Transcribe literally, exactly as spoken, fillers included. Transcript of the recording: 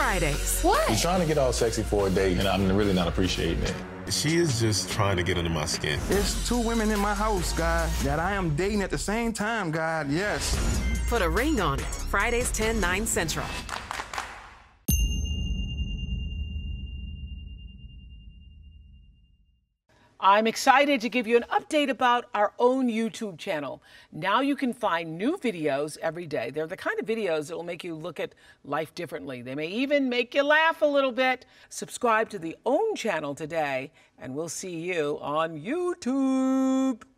Fridays. What? You're trying to get all sexy for a date, and I'm really not appreciating it. She is just trying to get under my skin. There's two women in my house, God, that I am dating at the same time, God, yes. Put a Ring On It, Fridays ten, nine Central. I'm excited to give you an update about our own YouTube channel. Now you can find new videos every day. They're the kind of videos that will make you look at life differently. They may even make you laugh a little bit. Subscribe to the OWN channel today, and we'll see you on YouTube.